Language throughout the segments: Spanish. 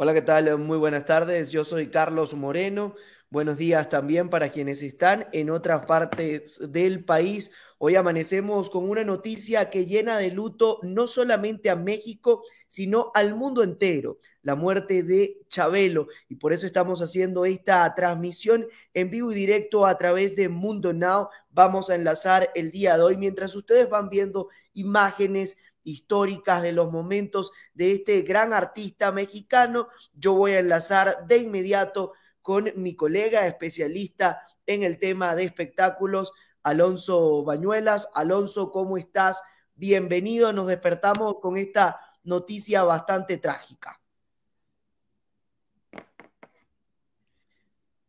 Hola, ¿qué tal? Muy buenas tardes. Yo soy Carlos Moreno. Buenos días también para quienes están en otras partes del país. Hoy amanecemos con una noticia que llena de luto no solamente a México, sino al mundo entero. La muerte de Chabelo. Y por eso estamos haciendo esta transmisión en vivo y directo a través de Mundo Now. Vamos a enlazar el día de hoy mientras ustedes van viendo imágenes históricas de los momentos de este gran artista mexicano. Yo voy a enlazar de inmediato con mi colega especialista en el tema de espectáculos, Alonso Bañuelas. Alonso, ¿cómo estás? Bienvenido. Nos despertamos con esta noticia bastante trágica.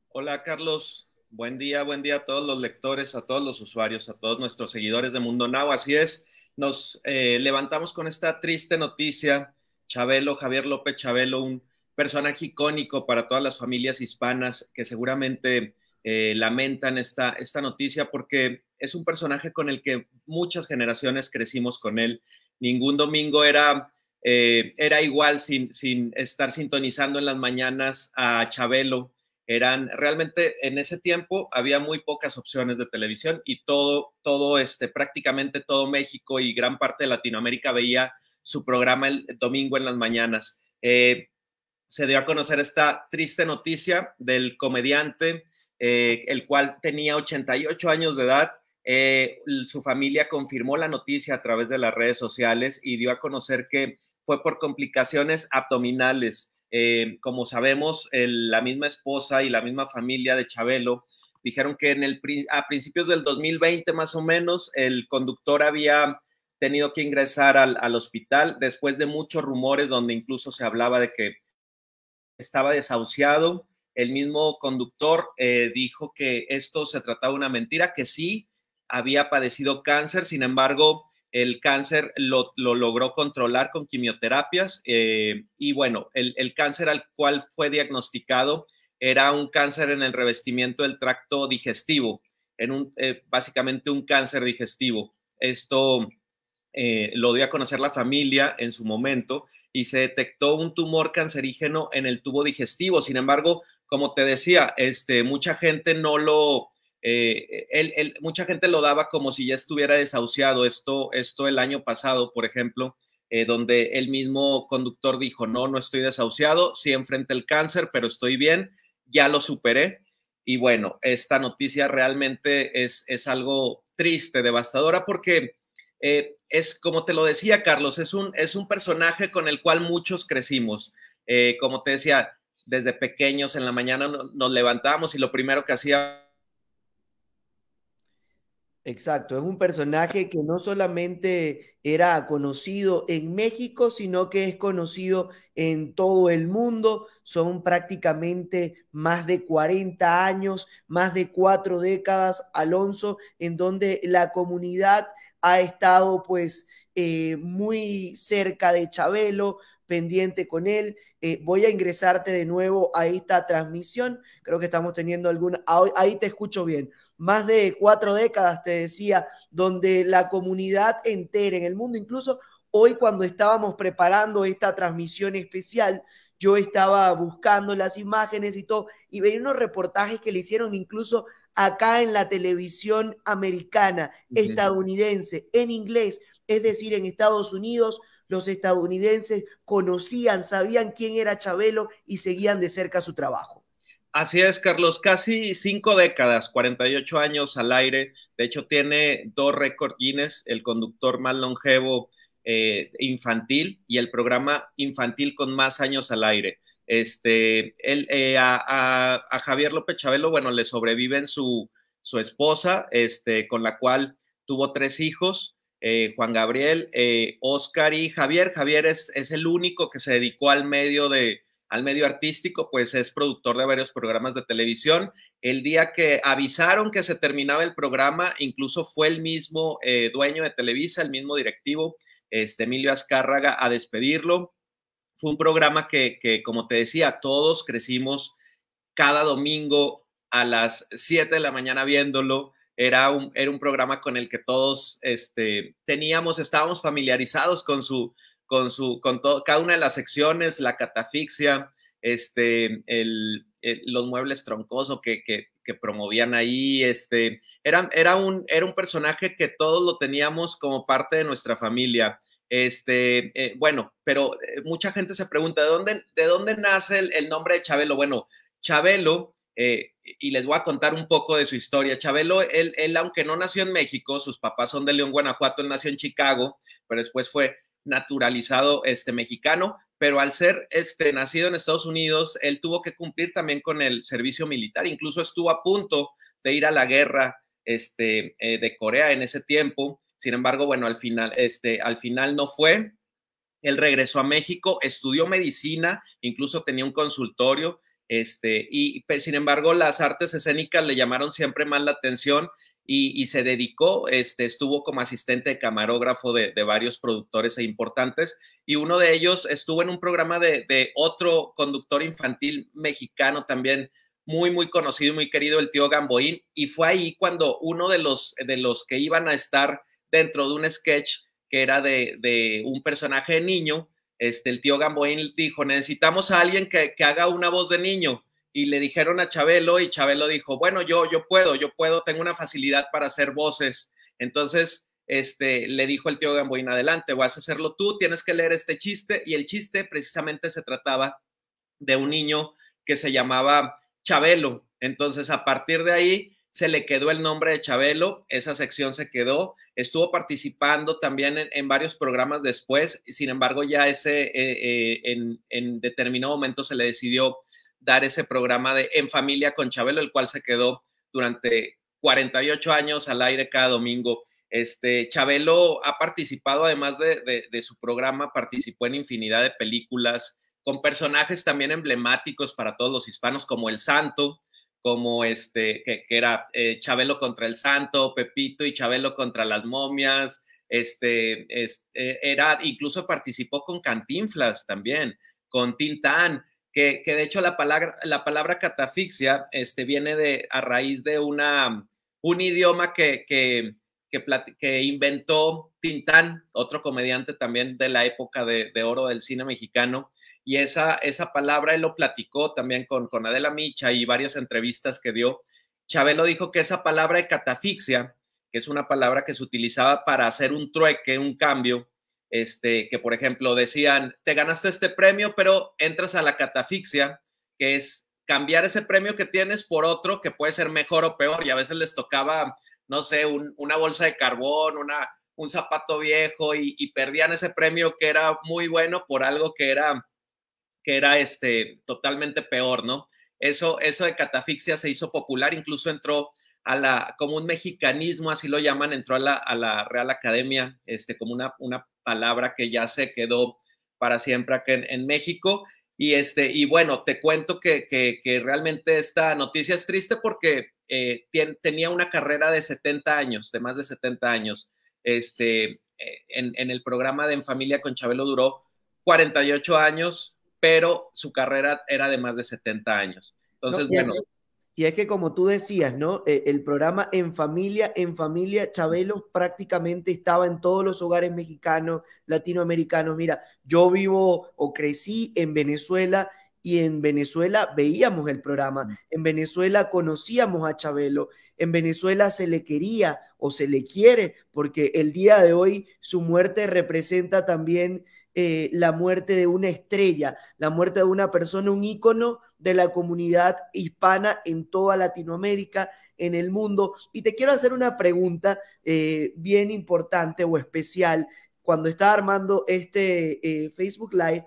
Hola, Carlos. Buen día a todos los lectores, a todos los usuarios, a todos nuestros seguidores de Mundo Now. Así es. Nos levantamos con esta triste noticia. Chabelo, Xavier López Chabelo, un personaje icónico para todas las familias hispanas que seguramente lamentan esta noticia, porque es un personaje con el que muchas generaciones crecimos con él. Ningún domingo era igual sin estar sintonizando en las mañanas a Chabelo. Realmente en ese tiempo había muy pocas opciones de televisión y prácticamente todo México y gran parte de Latinoamérica veía su programa el domingo en las mañanas. Se dio a conocer esta triste noticia del comediante, el cual tenía 88 años de edad. Su familia confirmó la noticia a través de las redes sociales y dio a conocer que fue por complicaciones abdominales. Como sabemos, la misma esposa y la misma familia de Chabelo dijeron que a principios del 2020 más o menos el conductor había tenido que ingresar al hospital después de muchos rumores donde incluso se hablaba de que estaba desahuciado. El mismo conductor dijo que esto se trataba de una mentira, que sí había padecido cáncer, sin embargo el cáncer lo logró controlar con quimioterapias y bueno, el cáncer al cual fue diagnosticado era un cáncer en el revestimiento del tracto digestivo, básicamente un cáncer digestivo. Esto lo dio a conocer la familia en su momento y se detectó un tumor cancerígeno en el tubo digestivo. Sin embargo, como te decía, mucha gente no lo... mucha gente lo daba como si ya estuviera desahuciado. Esto el año pasado, por ejemplo, donde el mismo conductor dijo, no estoy desahuciado, sí enfrenté el cáncer, pero estoy bien, ya lo superé. Y bueno, esta noticia realmente es algo triste, devastadora, porque es, como te lo decía, Carlos, es un personaje con el cual muchos crecimos. Como te decía, desde pequeños en la mañana nos levantábamos y lo primero que hacía... Exacto, es un personaje que no solamente era conocido en México, sino que es conocido en todo el mundo. Son prácticamente más de 40 años, más de 4 décadas, Alonso, en donde la comunidad ha estado pues muy cerca de Chabelo, pendiente con él. Voy a ingresarte de nuevo a esta transmisión. Creo que estamos teniendo alguna... Ahí te escucho bien. Más de 4 décadas, te decía, donde la comunidad entera en el mundo, incluso hoy cuando estábamos preparando esta transmisión especial, yo estaba buscando las imágenes y todo, y veía unos reportajes que le hicieron incluso acá en la televisión americana, estadounidense, en inglés, es decir, en Estados Unidos. Los estadounidenses conocían, sabían quién era Chabelo y seguían de cerca su trabajo. Así es, Carlos, casi 5 décadas, 48 años al aire. De hecho, tiene 2 récords Guinness, el conductor más longevo infantil y el programa infantil con más años al aire. A Xavier López Chabelo, bueno, le sobreviven su esposa, con la cual tuvo 3 hijos. Juan Gabriel, Oscar y Javier. Javier es el único que se dedicó al medio artístico, pues es productor de varios programas de televisión. El día que avisaron que se terminaba el programa, incluso fue el mismo dueño de Televisa, el mismo directivo, Emilio Azcárraga, a despedirlo. Fue un programa que, como te decía, todos crecimos cada domingo a las 7 de la mañana viéndolo. Era un programa con el que todos estábamos familiarizados con cada una de las secciones, la catafixia, los muebles troncosos que promovían ahí, era un personaje que todos lo teníamos como parte de nuestra familia. Bueno, pero mucha gente se pregunta, ¿de dónde nace el nombre de Chabelo? Bueno, Chabelo, y les voy a contar un poco de su historia. Chabelo, él aunque no nació en México, sus papás son de León, Guanajuato, él nació en Chicago, pero después fue naturalizado mexicano, pero al ser nacido en Estados Unidos, él tuvo que cumplir también con el servicio militar, incluso estuvo a punto de ir a la guerra de Corea en ese tiempo. Sin embargo, bueno, al final no fue. Él regresó a México, estudió medicina, incluso tenía un consultorio, y sin embargo las artes escénicas le llamaron siempre más la atención y se dedicó, estuvo como asistente de camarógrafo de varios productores importantes, y uno de ellos estuvo en un programa de otro conductor infantil mexicano también, muy, muy conocido y muy querido, el tío Gamboín, y fue ahí cuando uno de los que iban a estar dentro de un sketch que era de un personaje de niño, el tío Gamboín dijo, necesitamos a alguien que haga una voz de niño, y le dijeron a Chabelo, y Chabelo dijo, bueno, yo puedo, tengo una facilidad para hacer voces. Entonces, le dijo el tío Gamboín, adelante, vas a hacerlo tú, tienes que leer este chiste, y el chiste precisamente se trataba de un niño que se llamaba Chabelo. Entonces, a partir de ahí, se le quedó el nombre de Chabelo, esa sección se quedó, estuvo participando también en varios programas después, sin embargo ya en determinado momento se le decidió dar ese programa de En Familia con Chabelo, el cual se quedó durante 48 años al aire cada domingo. Chabelo ha participado, además de su programa, participó en infinidad de películas con personajes también emblemáticos para todos los hispanos, como el Santo, como que era Chabelo contra el Santo, Pepito y Chabelo contra las momias, incluso participó con Cantinflas también, con Tin Tan, que de hecho la palabra catafixia viene a raíz de un idioma que inventó Tin Tan, otro comediante también de la época de oro del cine mexicano. Y esa palabra él lo platicó también con Adela Micha y varias entrevistas que dio. Chabelo dijo que esa palabra de catafixia, que es una palabra que se utilizaba para hacer un trueque, un cambio, que por ejemplo decían, te ganaste este premio, pero entras a la catafixia, que es cambiar ese premio que tienes por otro que puede ser mejor o peor. Y a veces les tocaba, no sé, una bolsa de carbón, un zapato viejo, y perdían ese premio que era muy bueno por algo que era totalmente peor, ¿no? Eso de catafixia se hizo popular, incluso entró como un mexicanismo, así lo llaman, entró a la Real Academia, como una palabra que ya se quedó para siempre aquí en México. Y bueno, te cuento que realmente esta noticia es triste porque tenía una carrera de 70 años, de más de 70 años. En el programa de En Familia con Chabelo duró 48 años, pero su carrera era de más de 70 años. Entonces, bueno. Y es que como tú decías, ¿no? El programa En Familia, Chabelo prácticamente estaba en todos los hogares mexicanos, latinoamericanos. Mira, yo vivo o crecí en Venezuela y en Venezuela veíamos el programa. En Venezuela conocíamos a Chabelo. En Venezuela se le quería o se le quiere, porque el día de hoy su muerte representa también la muerte de una estrella, la muerte de una persona, un ícono de la comunidad hispana en toda Latinoamérica, en el mundo. Y te quiero hacer una pregunta bien importante o especial. Cuando estaba armando este Facebook Live,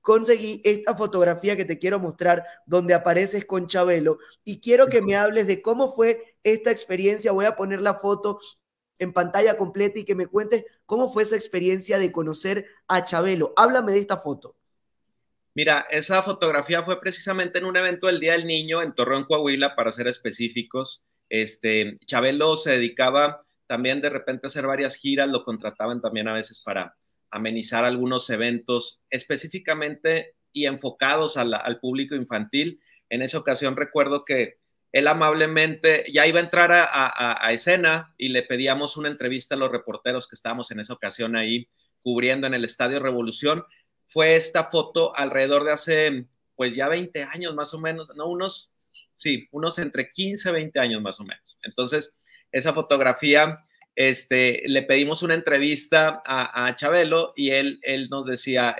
conseguí esta fotografía que te quiero mostrar, donde apareces con Chabelo, y quiero que me hables de cómo fue esta experiencia. Voy a poner la foto en pantalla completa y que me cuentes cómo fue esa experiencia de conocer a Chabelo. Háblame de esta foto. Mira, esa fotografía fue precisamente en un evento del Día del Niño en Torreón, Coahuila, para ser específicos. Chabelo se dedicaba también de repente a hacer varias giras, lo contrataban también a veces para amenizar algunos eventos específicamente y enfocados al público infantil. En esa ocasión recuerdo que él amablemente ya iba a entrar a escena y le pedíamos una entrevista a los reporteros que estábamos en esa ocasión ahí cubriendo en el Estadio Revolución. Fue esta foto alrededor de hace pues ya 20 años más o menos, no, unos entre 15 y 20 años más o menos. Entonces, esa fotografía, le pedimos una entrevista a Chabelo y él nos decía,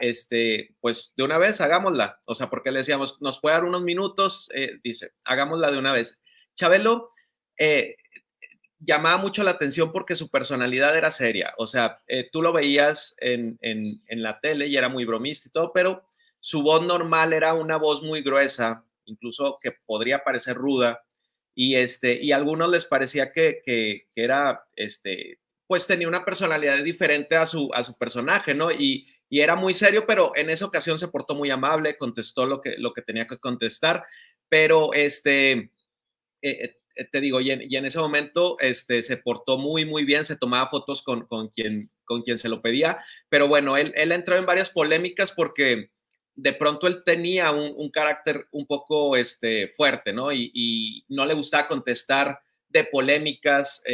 pues de una vez hagámosla, o sea, porque le decíamos, nos puede dar unos minutos, dice, hagámosla de una vez. Chabelo llamaba mucho la atención porque su personalidad era seria, o sea, tú lo veías en la tele y era muy bromista y todo, pero su voz normal era una voz muy gruesa, incluso que podría parecer ruda, y a algunos les parecía que era, pues tenía una personalidad diferente a su personaje, ¿no? Y era muy serio, pero en esa ocasión se portó muy amable, contestó lo que tenía que contestar, pero te digo, y en ese momento se portó muy, muy bien, se tomaba fotos con quien se lo pedía, pero bueno, él entró en varias polémicas porque de pronto él tenía un carácter un poco fuerte, ¿no? Y no le gustaba contestar de polémicas.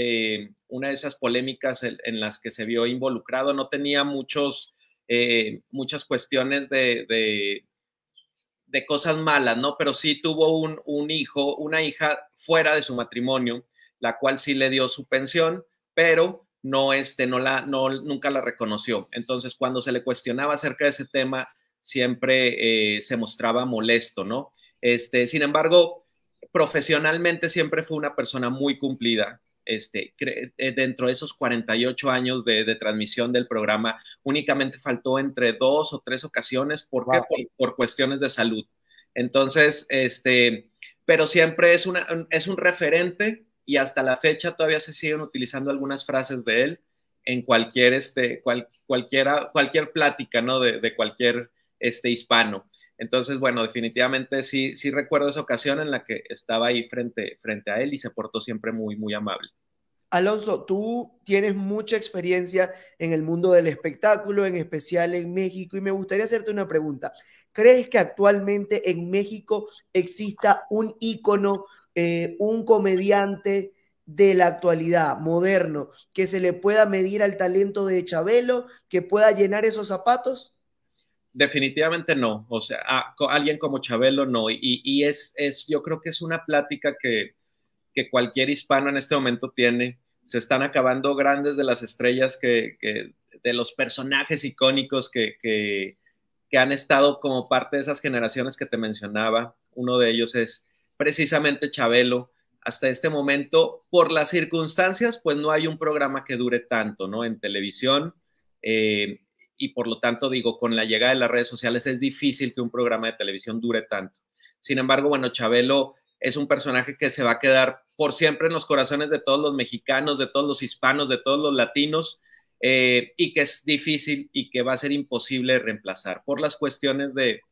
Una de esas polémicas en las que se vio involucrado no tenía muchas cuestiones de cosas malas, ¿no? Pero sí tuvo una hija fuera de su matrimonio, la cual sí le dio su pensión, pero nunca la reconoció. Entonces, cuando se le cuestionaba acerca de ese tema, siempre se mostraba molesto, ¿no? Sin embargo, profesionalmente siempre fue una persona muy cumplida. Dentro de esos 48 años de transmisión del programa, únicamente faltó entre 2 o 3 ocasiones. ¿Por qué? Wow. Por cuestiones de salud. Entonces, pero siempre es un referente y hasta la fecha todavía se siguen utilizando algunas frases de él en cualquier, cualquier plática, ¿no? De cualquier hispano. Entonces, bueno, definitivamente sí recuerdo esa ocasión en la que estaba ahí frente a él y se portó siempre muy, muy amable. Alonso, tú tienes mucha experiencia en el mundo del espectáculo, en especial en México, y me gustaría hacerte una pregunta. ¿Crees que actualmente en México exista un ícono, un comediante de la actualidad, moderno, que se le pueda medir al talento de Chabelo, que pueda llenar esos zapatos? Definitivamente no, o sea, alguien como Chabelo no, y yo creo que es una plática que cualquier hispano en este momento tiene. Se están acabando grandes de las estrellas, de los personajes icónicos que han estado como parte de esas generaciones que te mencionaba. Uno de ellos es precisamente Chabelo. Hasta este momento, por las circunstancias, pues no hay un programa que dure tanto, ¿no? En televisión, y por lo tanto, digo, con la llegada de las redes sociales es difícil que un programa de televisión dure tanto. Sin embargo, bueno, Chabelo es un personaje que se va a quedar por siempre en los corazones de todos los mexicanos, de todos los hispanos, de todos los latinos, y que es difícil y que va a ser imposible reemplazar por las cuestiones de,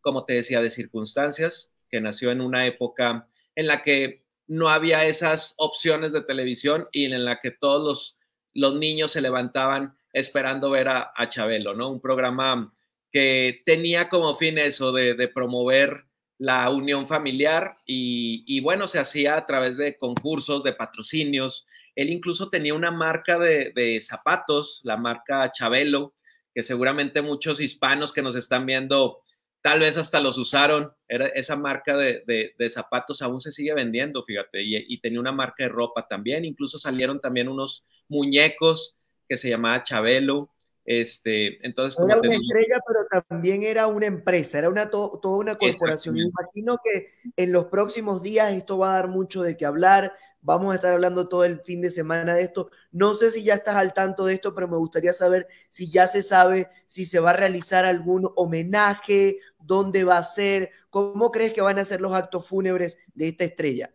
como te decía, de circunstancias, que nació en una época en la que no había esas opciones de televisión y en la que todos los niños se levantaban esperando ver a Chabelo, ¿no? Un programa que tenía como fin eso, de promover la unión familiar y bueno, se hacía a través de concursos, de patrocinios. Él incluso tenía una marca de zapatos, la marca Chabelo, que seguramente muchos hispanos que nos están viendo tal vez hasta los usaron. Esa marca de zapatos aún se sigue vendiendo, fíjate, y tenía una marca de ropa también. Incluso salieron también unos muñecos que se llamaba Chabelo. Entonces, era una estrella, pero también era una empresa, era toda una corporación. Me imagino que en los próximos días esto va a dar mucho de qué hablar. Vamos a estar hablando todo el fin de semana de esto. No sé si ya estás al tanto de esto, pero me gustaría saber si ya se sabe si se va a realizar algún homenaje, dónde va a ser, cómo crees que van a ser los actos fúnebres de esta estrella.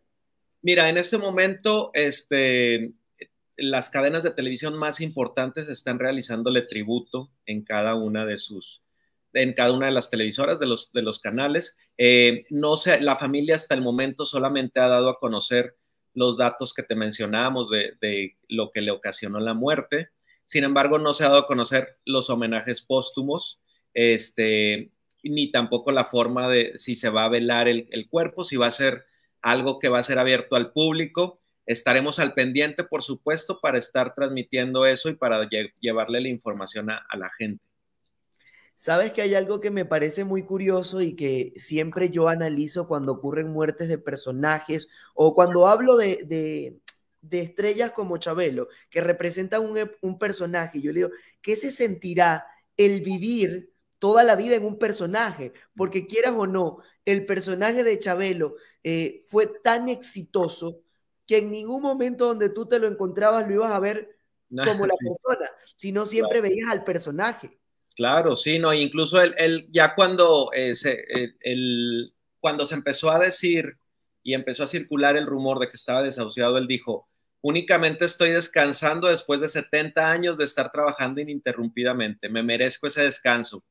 Mira, en este momento, las cadenas de televisión más importantes están realizándole tributo en cada una de las televisoras, de los canales. No sé, la familia hasta el momento solamente ha dado a conocer los datos que te mencionábamos de lo que le ocasionó la muerte. Sin embargo, no se ha dado a conocer los homenajes póstumos, ni tampoco la forma de si se va a velar el cuerpo, si va a ser algo que va a ser abierto al público. Estaremos al pendiente, por supuesto, para estar transmitiendo eso y para llevarle la información a la gente. Sabes que hay algo que me parece muy curioso y que siempre yo analizo cuando ocurren muertes de personajes o cuando hablo de estrellas como Chabelo, que representan un personaje. Yo le digo, ¿qué se sentirá el vivir toda la vida en un personaje? Porque quieras o no, el personaje de Chabelo fue tan exitoso que en ningún momento donde tú te lo encontrabas lo ibas a ver como la persona, sino siempre veías al personaje. Claro, sí, no, incluso él ya cuando, cuando se empezó a decir y empezó a circular el rumor de que estaba desahuciado, él dijo, únicamente estoy descansando después de 70 años de estar trabajando ininterrumpidamente, me merezco ese descanso.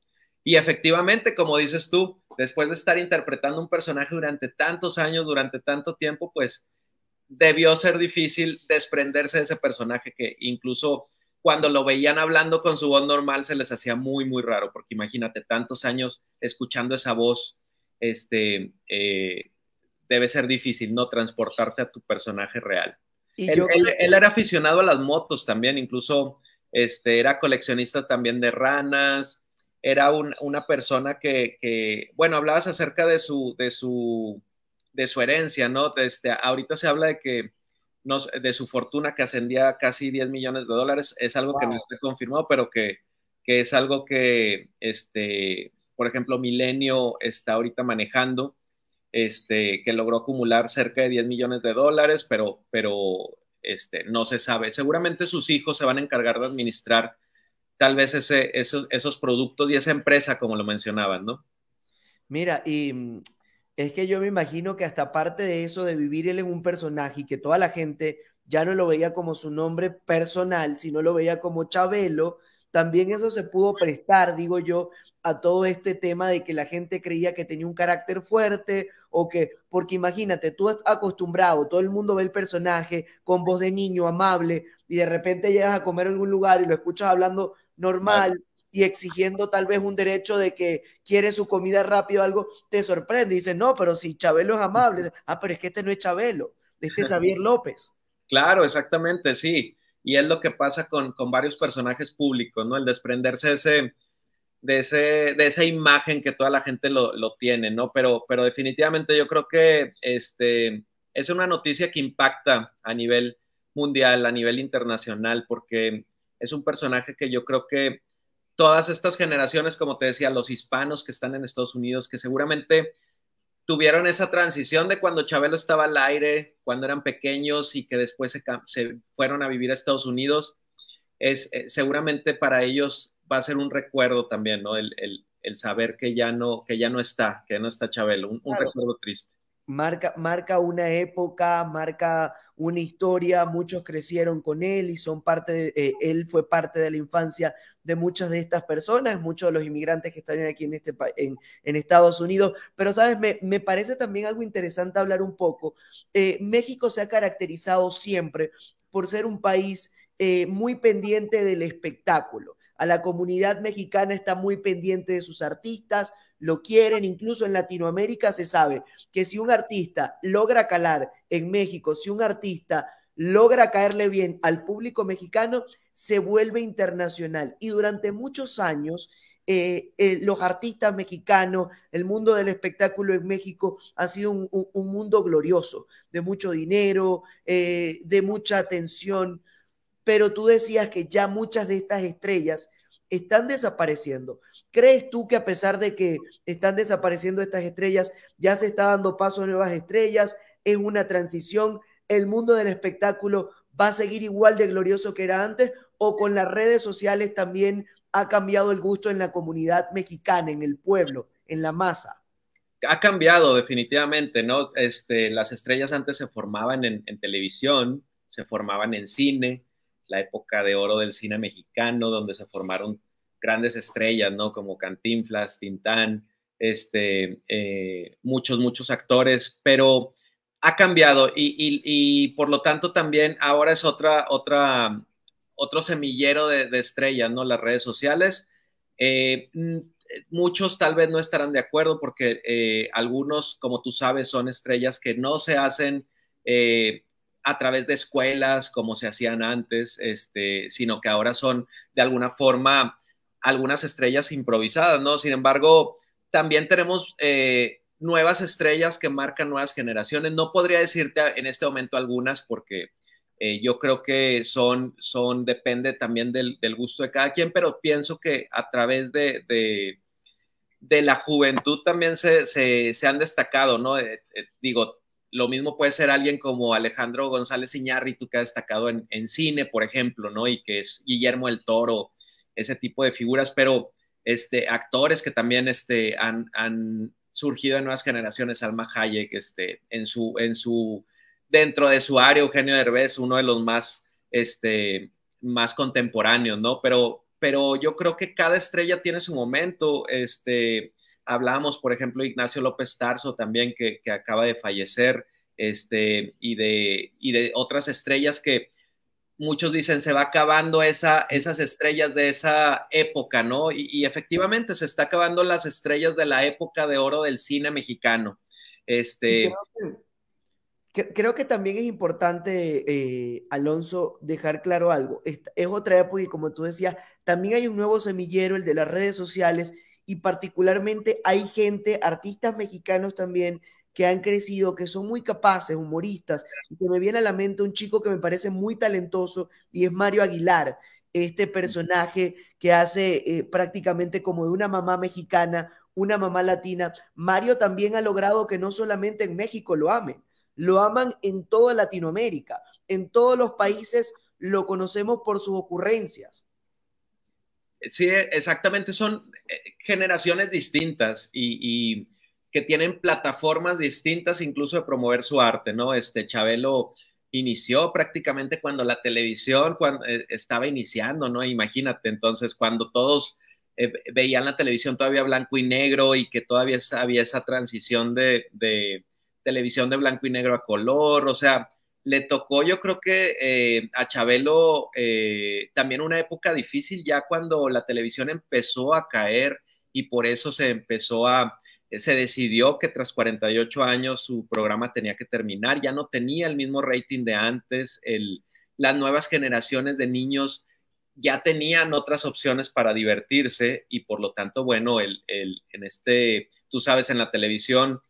Y efectivamente, como dices tú, después de estar interpretando un personaje durante tantos años, durante tanto tiempo, pues debió ser difícil desprenderse de ese personaje que incluso cuando lo veían hablando con su voz normal se les hacía muy, muy raro, porque imagínate, tantos años escuchando esa voz, debe ser difícil, ¿no? Transportarte a tu personaje real. Él era aficionado a las motos también, incluso era coleccionista también de ranas, era una persona que, bueno, hablabas acerca de su herencia, ¿no? Ahorita se habla de que de su fortuna que ascendía a casi 10 millones de dólares, es algo que no está confirmado, pero que es algo que, por ejemplo, Milenio está ahorita manejando, que logró acumular cerca de 10 millones de dólares, pero no se sabe. Seguramente sus hijos se van a encargar de administrar tal vez esos productos y esa empresa, como lo mencionaban, ¿no? Mira, y es que yo me imagino que hasta parte de eso de vivir él en un personaje y que toda la gente ya no lo veía como su nombre personal, sino lo veía como Chabelo, también eso se pudo prestar, digo yo, a todo este tema de que la gente creía que tenía un carácter fuerte o que, porque imagínate, tú estás acostumbrado, todo el mundo ve el personaje con voz de niño, amable, y de repente llegas a comer a algún lugar y lo escuchas hablando normal, vale, y exigiendo tal vez un derecho de que quiere su comida rápido, algo, te sorprende. Dice, no, pero si Chabelo es amable. Ah, pero es que este no es Chabelo, este es Xavier López. Claro, exactamente, sí. Y es lo que pasa con varios personajes públicos, ¿no? El desprenderse de esa imagen que toda la gente lo tiene, ¿no? Pero definitivamente yo creo que es una noticia que impacta a nivel mundial, a nivel internacional, porque es un personaje que yo creo que todas estas generaciones, como te decía, los hispanos que están en Estados Unidos, que seguramente tuvieron esa transición de cuando Chabelo estaba al aire, cuando eran pequeños y que después se fueron a vivir a Estados Unidos, seguramente para ellos va a ser un recuerdo también, ¿no? El saber que ya no está Chabelo, un recuerdo triste. Marca una época, marca una historia, muchos crecieron con él y él fue parte de la infancia de muchas de estas personas, muchos de los inmigrantes que están aquí en Estados Unidos. Pero, ¿sabes? Me parece también algo interesante hablar un poco. México se ha caracterizado siempre por ser un país muy pendiente del espectáculo. A la comunidad mexicana está muy pendiente de sus artistas, lo quieren, incluso en Latinoamérica se sabe que si un artista logra calar en México, si un artista logra caerle bien al público mexicano, se vuelve internacional. Y durante muchos años, los artistas mexicanos, el mundo del espectáculo en México ha sido un mundo glorioso, de mucho dinero, de mucha atención. Pero tú decías que ya muchas de estas estrellas están desapareciendo. ¿Crees tú que a pesar de que están desapareciendo estas estrellas, ya se está dando paso a nuevas estrellas? ¿Es una transición? ¿El mundo del espectáculo va a seguir igual de glorioso que era antes? ¿O con las redes sociales también ha cambiado el gusto en la comunidad mexicana, en el pueblo, en la masa? Ha cambiado definitivamente, ¿no? Las estrellas antes se formaban en televisión, se formaban en cine, la época de oro del cine mexicano, donde se formaron grandes estrellas, ¿no? Como Cantinflas, Tin Tan, muchos actores, pero ha cambiado y por lo tanto también ahora es otro semillero de estrellas, ¿no? Las redes sociales. Muchos tal vez no estarán de acuerdo porque algunos, como tú sabes, son estrellas que no se hacen a través de escuelas como se hacían antes, sino que ahora son de alguna forma algunas estrellas improvisadas, ¿no? Sin embargo, también tenemos nuevas estrellas que marcan nuevas generaciones. No podría decirte en este momento algunas porque yo creo que depende también del gusto de cada quien, pero pienso que a través de la juventud también se han destacado, ¿no? Digo, lo mismo puede ser alguien como Alejandro González Iñárritu, que ha destacado en cine, por ejemplo, ¿no? Y que es Guillermo del Toro, ese tipo de figuras, pero actores que también han surgido en nuevas generaciones. Salma Hayek, dentro de su área, Eugenio Derbez, uno de los más contemporáneos, ¿no? Pero yo creo que cada estrella tiene su momento. Hablamos, por ejemplo, de Ignacio López Tarso también, que acaba de fallecer, y de otras estrellas que muchos dicen se va acabando esas estrellas de esa época, ¿no? Y efectivamente se está acabando las estrellas de la época de oro del cine mexicano. Creo que también es importante, Alonso, dejar claro algo. Es otra época y, como tú decías, también hay un nuevo semillero, el de las redes sociales, y particularmente hay gente, artistas mexicanos también, que han crecido, que son muy capaces, humoristas. Y que me viene a la mente un chico que me parece muy talentoso y es Mario Aguilar, este personaje que hace prácticamente como de una mamá mexicana, una mamá latina. Mario también ha logrado que no solamente en México lo amen, lo aman en toda Latinoamérica, en todos los países lo conocemos por sus ocurrencias. Sí, exactamente, son generaciones distintas y que tienen plataformas distintas incluso de promover su arte, ¿no? Chabelo inició prácticamente cuando la televisión estaba iniciando, ¿no? Imagínate, entonces, cuando todos veían la televisión todavía blanco y negro y que todavía había esa transición de televisión de blanco y negro a color. O sea, le tocó, yo creo que a Chabelo también una época difícil, ya cuando la televisión empezó a caer, y por eso se decidió que tras 48 años su programa tenía que terminar. Ya no tenía el mismo rating de antes, las nuevas generaciones de niños ya tenían otras opciones para divertirse, y por lo tanto, bueno, tú sabes, en la televisión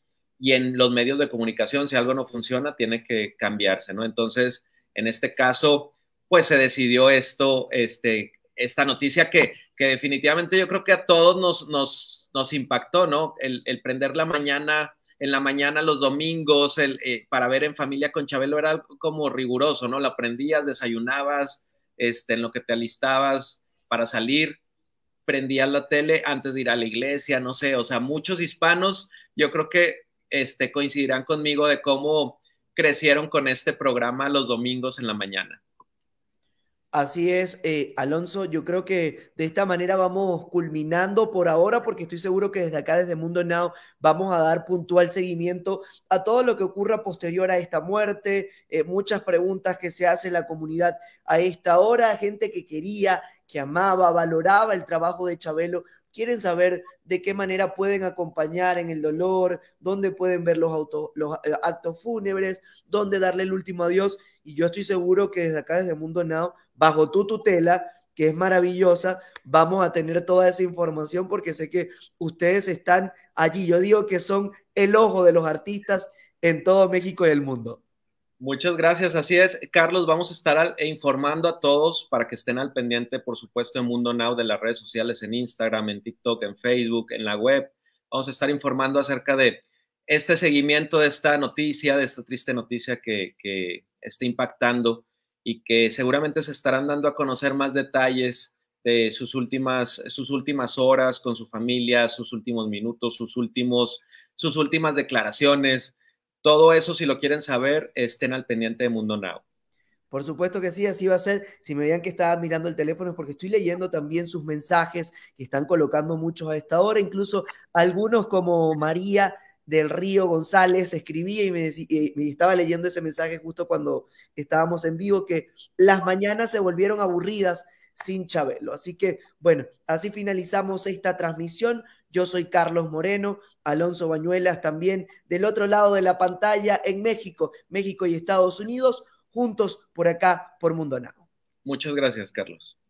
y en los medios de comunicación, si algo no funciona, tiene que cambiarse, ¿no? Entonces, en este caso, pues se decidió esta noticia que definitivamente yo creo que a todos nos impactó, ¿no? El prender en la mañana los domingos, para ver En Familia con Chabelo era algo como riguroso, ¿no? La prendías, desayunabas, en lo que te alistabas para salir, prendías la tele antes de ir a la iglesia, no sé. O sea, muchos hispanos, yo creo que coincidirán conmigo de cómo crecieron con este programa los domingos en la mañana. Así es, Alonso, yo creo que de esta manera vamos culminando por ahora, porque estoy seguro que desde acá, desde Mundo Now, vamos a dar puntual seguimiento a todo lo que ocurra posterior a esta muerte, muchas preguntas que se hace en la comunidad a esta hora, gente que quería, que amaba, valoraba el trabajo de Chabelo. Quieren saber de qué manera pueden acompañar en el dolor, dónde pueden ver los actos fúnebres, dónde darle el último adiós. Y yo estoy seguro que desde acá, desde Mundo Now, bajo tu tutela, que es maravillosa, vamos a tener toda esa información, porque sé que ustedes están allí. Yo digo que son el ojo de los artistas en todo México y el mundo. Muchas gracias, así es, Carlos. Vamos a estar informando a todos para que estén al pendiente, por supuesto, en Mundo Now, de las redes sociales, en Instagram, en TikTok, en Facebook, en la web. Vamos a estar informando acerca de este seguimiento de esta noticia, de esta triste noticia que está impactando, y que seguramente se estarán dando a conocer más detalles de sus últimas horas con su familia, sus últimos minutos, sus últimas declaraciones. Todo eso, si lo quieren saber, estén al pendiente de Mundo Now. Por supuesto que sí, así va a ser. Si me veían que estaba mirando el teléfono es porque estoy leyendo también sus mensajes, que están colocando muchos a esta hora, incluso algunos como María del Río González escribía y me estaba leyendo ese mensaje justo cuando estábamos en vivo, que las mañanas se volvieron aburridas sin Chabelo. Así que, bueno, así finalizamos esta transmisión. Yo soy Carlos Moreno, Alonso Bañuelas también, del otro lado de la pantalla en México y Estados Unidos, juntos por acá, por Mundo Now. Muchas gracias, Carlos.